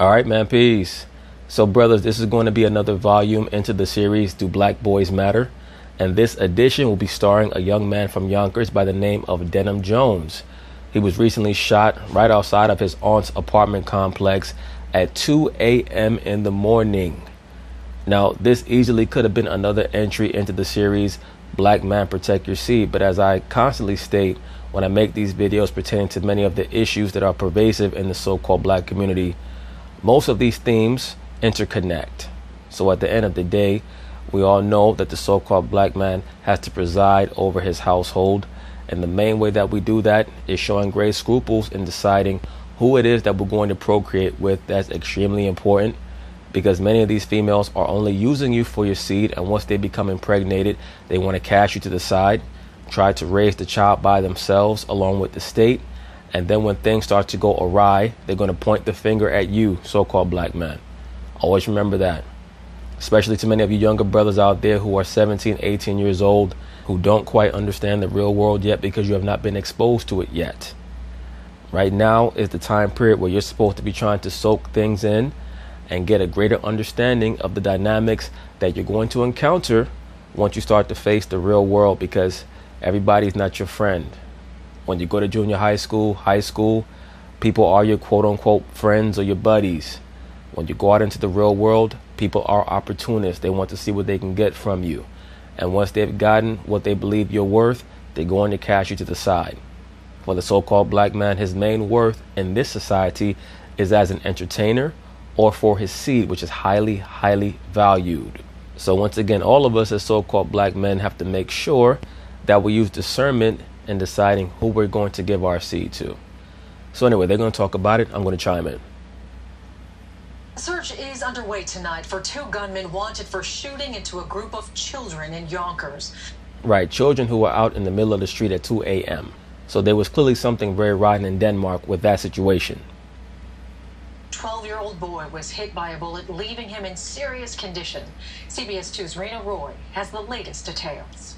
All right, man. Peace. So, brothers, this is going to be another volume into the series, Do Black Boys Matter? And this edition will be starring a young man from Yonkers by the name of Denham Jones. He was recently shot right outside of his aunt's apartment complex at 2 a.m. in the morning. Now, this easily could have been another entry into the series, Black Man Protect Your Seed. But as I constantly state when I make these videos pertaining to many of the issues that are pervasive in the so-called black community, most of these themes interconnect. So at the end of the day, we all know that the so-called black man has to preside over his household. And the main way that we do that is showing great scruples in deciding who it is that we're going to procreate with. That's extremely important, because many of these females are only using you for your seed. And once they become impregnated, they want to cast you to the side, try to raise the child by themselves along with the state. And then when things start to go awry, they're going to point the finger at you, so-called black man. Always remember that, especially to many of you younger brothers out there who are 17, 18 years old, who don't quite understand the real world yet because you have not been exposed to it yet. Right now is the time period where you're supposed to be trying to soak things in and get a greater understanding of the dynamics that you're going to encounter once you start to face the real world, because everybody's not your friend. When you go to junior high school, people are your quote-unquote friends or your buddies. When you go out into the real world, people are opportunists. They want to see what they can get from you. And once they've gotten what they believe you're worth, they're going to cash you to the side. For the so-called black man, his main worth in this society is as an entertainer or for his seed, which is highly, highly valued. So once again, all of us as so-called black men have to make sure that we use discernment in deciding who we're going to give our seed to. So anyway, they're going to talk about it. I'm going to chime in. Search is underway tonight for two gunmen wanted for shooting into a group of children in Yonkers. Right, children who were out in the middle of the street at 2 a.m. So there was clearly something very rotten in Denmark with that situation. 12-year-old boy was hit by a bullet, leaving him in serious condition. CBS 2's Rena Roy has the latest details.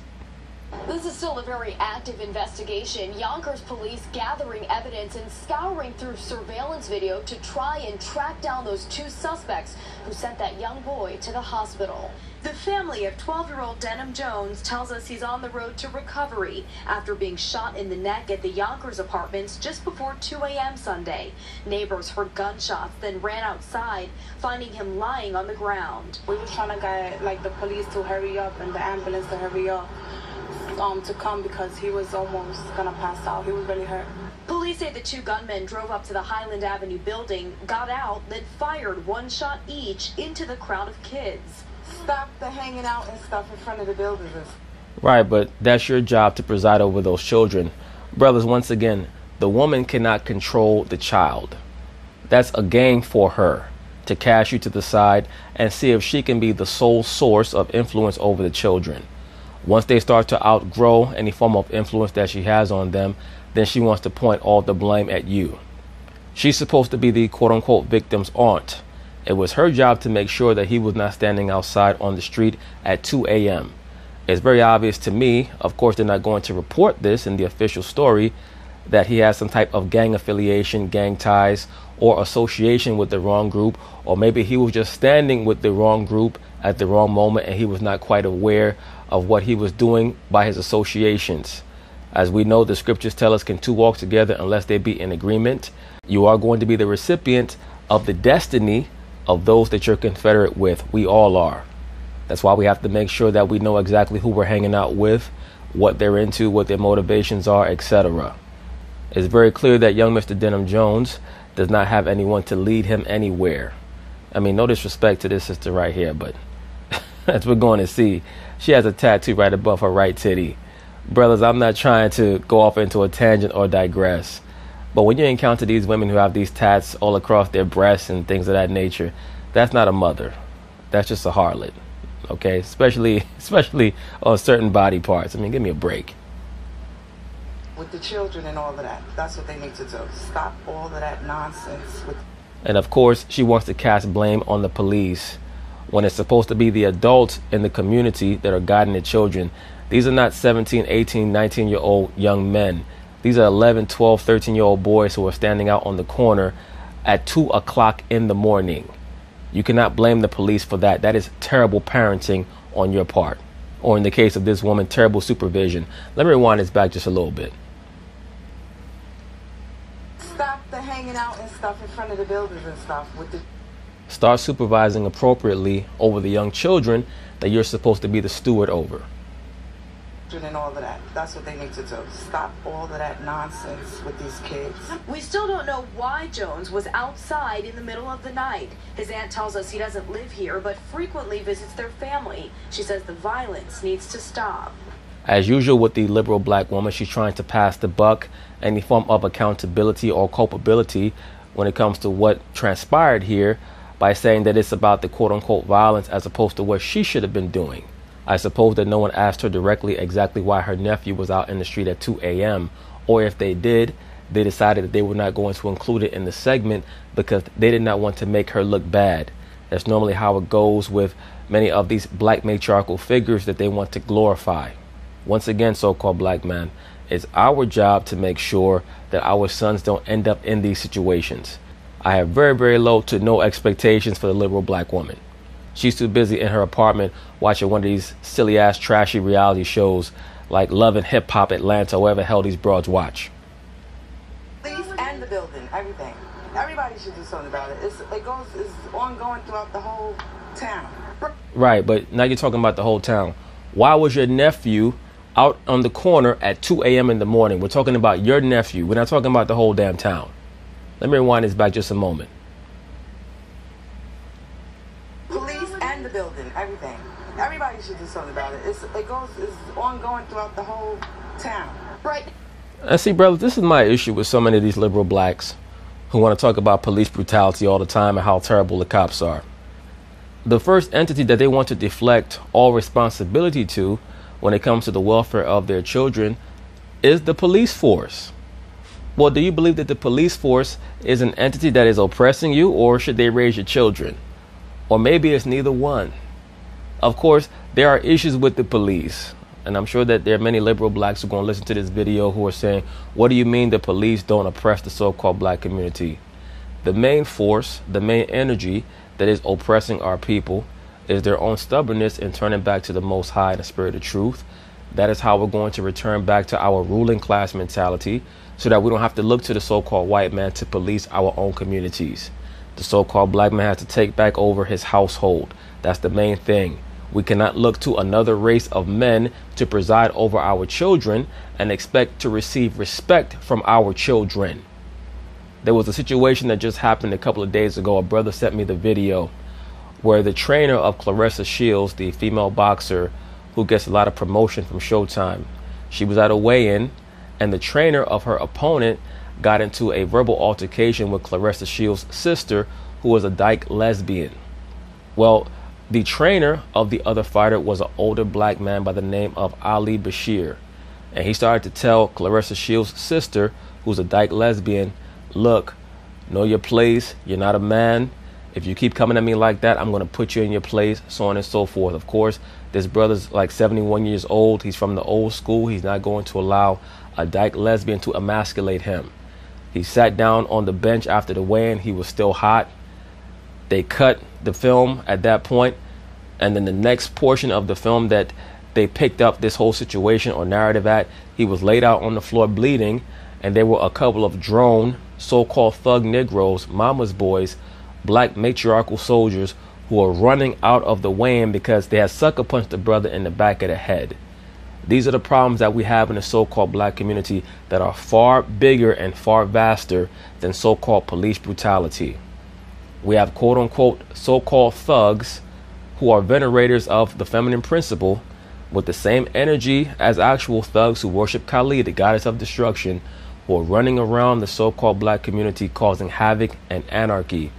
This is still a very active investigation. Yonkers police gathering evidence and scouring through surveillance video to try and track down those two suspects who sent that young boy to the hospital. The family of 12-year-old Denham Jones tells us he's on the road to recovery after being shot in the neck at the Yonkers apartments just before 2 a.m. Sunday. Neighbors heard gunshots, then ran outside, finding him lying on the ground. We were trying to get the police to hurry up and the ambulance to hurry up. To come because he was almost gonna pass out. He was really hurt. Police say the two gunmen drove up to the Highland Avenue building, got out, then fired one shot each into the crowd of kids. Stop the hanging out and stuff in front of the buildings. Right, but that's your job to preside over those children. Brothers, once again, the woman cannot control the child. That's a game for her to cash you to the side and see if she can be the sole source of influence over the children. Once they start to outgrow any form of influence that she has on them, then she wants to point all the blame at you. She's supposed to be the quote-unquote victim's aunt. It was her job to make sure that he was not standing outside on the street at 2 a.m. It's very obvious to me, of course they're not going to report this in the official story, that he has some type of gang affiliation, gang ties, or association with the wrong group, or maybe he was just standing with the wrong group at the wrong moment and he was not quite aware of what he was doing by his associations. As we know, the scriptures tell us, can two walk together unless they be in agreement? You are going to be the recipient of the destiny of those that you're confederate with. We all are. That's why we have to make sure that we know exactly who we're hanging out with, what they're into, what their motivations are, etc. It's very clear that young Mr. Denham Jones does not have anyone to lead him anywhere. I mean, no disrespect to this sister right here, but as we're going to see, she has a tattoo right above her right titty. Brothers, I'm not trying to go off into a tangent or digress, but when you encounter these women who have these tats all across their breasts and things of that nature, that's not a mother. That's just a harlot, okay? Especially on certain body parts. I mean, give me a break. With the children and all of that. That's what they need to do. Stop all of that nonsense. And of course, she wants to cast blame on the police when it's supposed to be the adults in the community that are guiding the children. These are not 17, 18, 19-year-old young men. These are 11, 12, 13-year-old boys who are standing out on the corner at 2 o'clock in the morning. You cannot blame the police for that. That is terrible parenting on your part. Or in the case of this woman, terrible supervision. Let me rewind this back just a little bit. Stop the hanging out and stuff in front of the buildings and stuff. Start supervising appropriately over the young children that you're supposed to be the steward over. And all of that. That's what they need to do. Stop all of that nonsense with these kids. We still don't know why Jones was outside in the middle of the night. His aunt tells us he doesn't live here, but frequently visits their family. She says the violence needs to stop. As usual with the liberal black woman, she's trying to pass the buck. Any form of accountability or culpability when it comes to what transpired here by saying that it's about the quote-unquote violence as opposed to what she should have been doing. I suppose that no one asked her directly exactly why her nephew was out in the street at 2 a.m. Or if they did, they decided that they were not going to include it in the segment because they did not want to make her look bad. That's normally how it goes with many of these black matriarchal figures that they want to glorify. Once again, so-called black man, it's our job to make sure that our sons don't end up in these situations. I have very, very low to no expectations for the liberal black woman. She's too busy in her apartment watching one of these silly-ass, trashy reality shows like Love and Hip Hop Atlanta, or whatever the hell these broads watch. Police and the building, everything. Everybody should do something about it. It's ongoing throughout the whole town. Right, but now you're talking about the whole town. Why was your nephew out on the corner at 2 a.m. in the morning? We're talking about your nephew. We're not talking about the whole damn town. Let me rewind this back just a moment. Everything. Everybody should do something about it. It's ongoing throughout the whole town. Right. And see, brother, this is my issue with so many of these liberal blacks who want to talk about police brutality all the time and how terrible the cops are. The first entity that they want to deflect all responsibility to when it comes to the welfare of their children is the police force. Well, do you believe that the police force is an entity that is oppressing you, or should they raise your children? Or maybe it's neither one. Of course, there are issues with the police. And I'm sure that there are many liberal blacks who are going to listen to this video who are saying, what do you mean the police don't oppress the so-called black community? The main force, the main energy that is oppressing our people is their own stubbornness in turning back to the Most High in the spirit of truth. That is how we're going to return back to our ruling class mentality so that we don't have to look to the so-called white man to police our own communities. The so-called black man has to take back over his household. That's the main thing. We cannot look to another race of men to preside over our children and expect to receive respect from our children. There was a situation that just happened a couple of days ago. A brother sent me the video where the trainer of Claressa Shields, the female boxer who gets a lot of promotion from Showtime, she was at a weigh-in and the trainer of her opponent got into a verbal altercation with Claressa Shields' sister, who was a dyke lesbian. Well, the trainer of the other fighter was an older black man by the name of Ali Bashir. And he started to tell Claressa Shields' sister, who's a dyke lesbian, look, know your place. You're not a man. If you keep coming at me like that, I'm going to put you in your place, so on and so forth. Of course, this brother's like 71 years old. He's from the old school. He's not going to allow a dyke lesbian to emasculate him. He sat down on the bench after the weigh-in. He was still hot. They cut the film at that point. And then the next portion of the film that they picked up this whole situation or narrative at, he was laid out on the floor bleeding. And there were a couple of drone, so-called thug Negroes, mama's boys, black matriarchal soldiers who were running out of the weigh-in because they had sucker punched the brother in the back of the head. These are the problems that we have in the so-called black community that are far bigger and far vaster than so-called police brutality. We have quote-unquote so-called thugs who are venerators of the feminine principle with the same energy as actual thugs who worship Kali, the goddess of destruction, who are running around the so-called black community causing havoc and anarchy.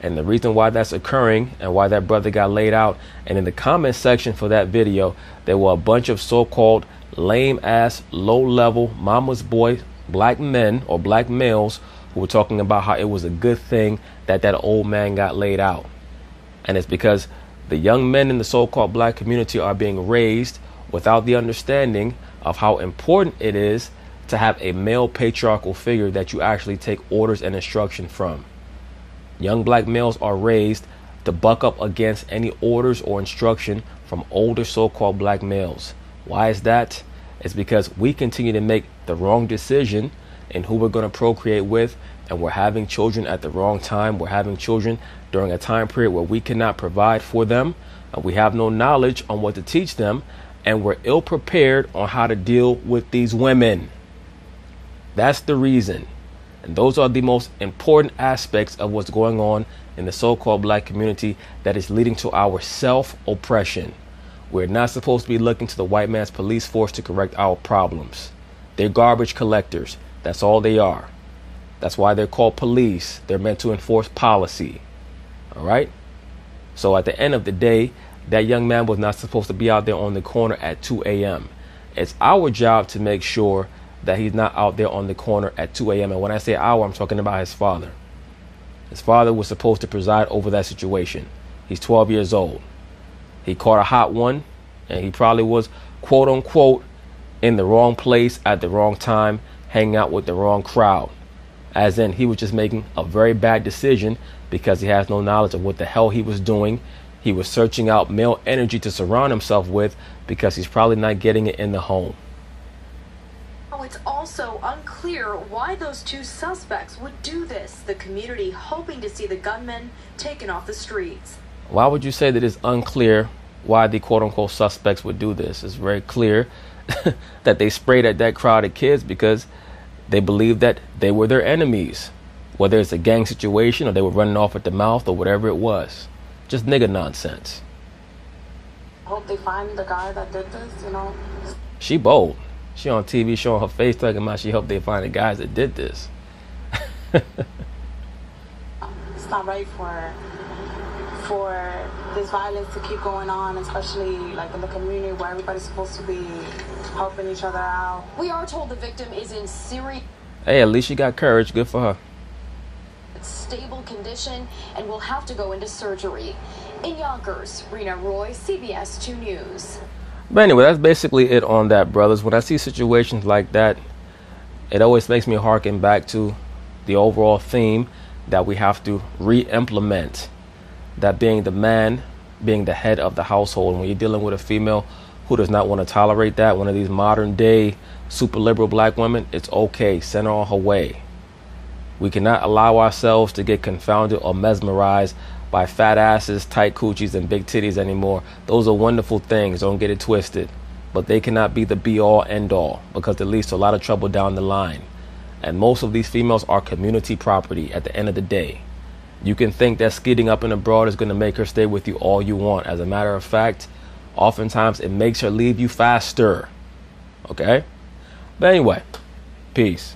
And the reason why that's occurring and why that brother got laid out. And in the comment section for that video, there were a bunch of so-called lame-ass, low-level, mama's boy, black men or black males who were talking about how it was a good thing that that old man got laid out. And it's because the young men in the so-called black community are being raised without the understanding of how important it is to have a male patriarchal figure that you actually take orders and instruction from. Young black males are raised to buck up against any orders or instruction from older so-called black males. Why is that? It's because we continue to make the wrong decision in who we're going to procreate with, and we're having children at the wrong time. We're having children during a time period where we cannot provide for them, and we have no knowledge on what to teach them, and we're ill-prepared on how to deal with these women. That's the reason. And those are the most important aspects of what's going on in the so-called black community that is leading to our self-oppression. We're not supposed to be looking to the white man's police force to correct our problems. They're garbage collectors. That's all they are. That's why they're called police. They're meant to enforce policy. All right? So at the end of the day, that young man was not supposed to be out there on the corner at 2 a.m. It's our job to make sure that he's not out there on the corner at 2 a.m. And when I say our, I'm talking about his father. His father was supposed to preside over that situation. He's 12 years old. He caught a hot one, and he probably was, quote unquote, in the wrong place at the wrong time, hanging out with the wrong crowd. As in, he was just making a very bad decision because he has no knowledge of what the hell he was doing. He was searching out male energy to surround himself with because he's probably not getting it in the home. It's also unclear why those two suspects would do this, the community hoping to see the gunman taken off the streets. Why would you say that it's unclear why the quote-unquote suspects would do this? It's very clear that they sprayed at that crowd of kids because they believed that they were their enemies, whether it's a gang situation or they were running off at the mouth or whatever it was. Just nigga nonsense. I hope they find the guy that did this, you know. She bold. She on TV showing her face talking about she hoped they find the guys that did this. It's not right for this violence to keep going on, especially like in the community where everybody's supposed to be helping each other out. We are told the victim is in serious. Hey, at least she got courage. Good for her. Stable condition and will have to go into surgery. In Yonkers, Rena Roy, CBS 2 News. But anyway, that's basically it on that, brothers. When I see situations like that, it always makes me harken back to the overall theme that we have to re-implement. That being the man, being the head of the household. When you're dealing with a female who does not want to tolerate that, one of these modern day super liberal black women, it's okay. Send her on her way. We cannot allow ourselves to get confounded or mesmerized by fat asses, tight coochies, and big titties anymore. Those are wonderful things. Don't get it twisted. But they cannot be the be-all, end-all, because it leads to a lot of trouble down the line. And most of these females are community property at the end of the day. You can think that skidding up and abroad is going to make her stay with you all you want. As a matter of fact, oftentimes it makes her leave you faster. Okay? But anyway, peace.